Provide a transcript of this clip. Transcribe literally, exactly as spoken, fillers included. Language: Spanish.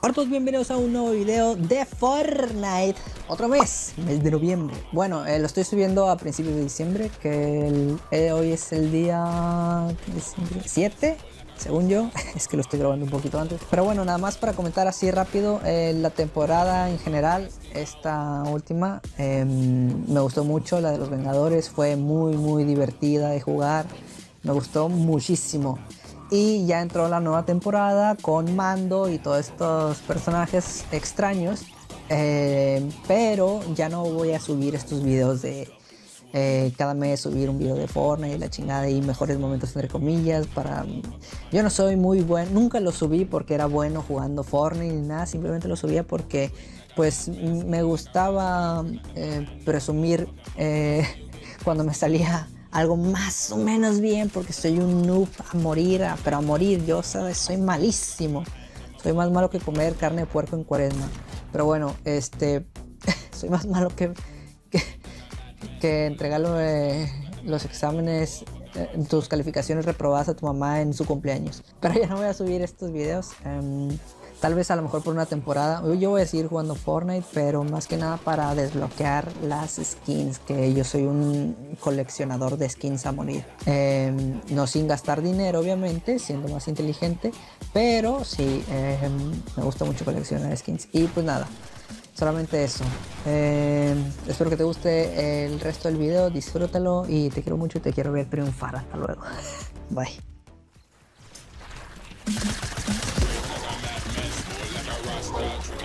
Hartos bienvenidos a un nuevo video de Fortnite. Otro mes, mes de noviembre. Bueno, eh, lo estoy subiendo a principios de diciembre, que el, eh, hoy es el día siete, según yo. Es que lo estoy grabando un poquito antes. Pero bueno, nada más para comentar así rápido, eh, la temporada en general, esta última, eh, me gustó mucho, la de los Vengadores, fue muy muy divertida de jugar, me gustó muchísimo. Y ya entró la nueva temporada con Mando y todos estos personajes extraños. Eh, pero ya no voy a subir estos videos de eh, cada mes subir un video de Fortnite y la chingada y mejores momentos entre comillas. Para yo no soy muy bueno, nunca lo subí porque era bueno jugando Fortnite ni nada. Simplemente lo subía porque pues me gustaba eh, presumir eh, cuando me salía algo más o menos bien, porque soy un noob a morir, a, pero a morir, yo sabes, soy malísimo, soy más malo que comer carne de puerco en cuaresma, pero bueno, este, soy más malo que, que, que entregar eh, los exámenes, eh, tus calificaciones reprobadas a tu mamá en su cumpleaños, pero ya no voy a subir estos videos, um, tal vez a lo mejor por una temporada. Yo voy a seguir jugando Fortnite, pero más que nada para desbloquear las skins, que yo soy un coleccionador de skins a morir. Eh, no sin gastar dinero, obviamente, siendo más inteligente, pero sí, eh, me gusta mucho coleccionar skins. Y pues nada, solamente eso. Eh, espero que te guste el resto del video, disfrútalo y te quiero mucho y te quiero ver triunfar. Hasta luego. Bye. That's